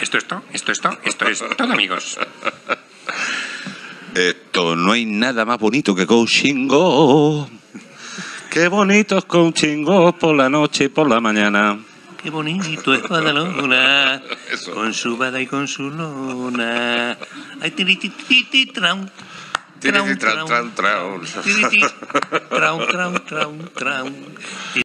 Esto es todo, amigos. Esto, no hay nada más bonito que coachingo. Qué bonito es coachingo por la noche y por la mañana. Qué bonito es Badalona, eso, con su bada y con su lona. Ay, tirititi, traum, traum, traum, traum, traum, traum, traum, traum.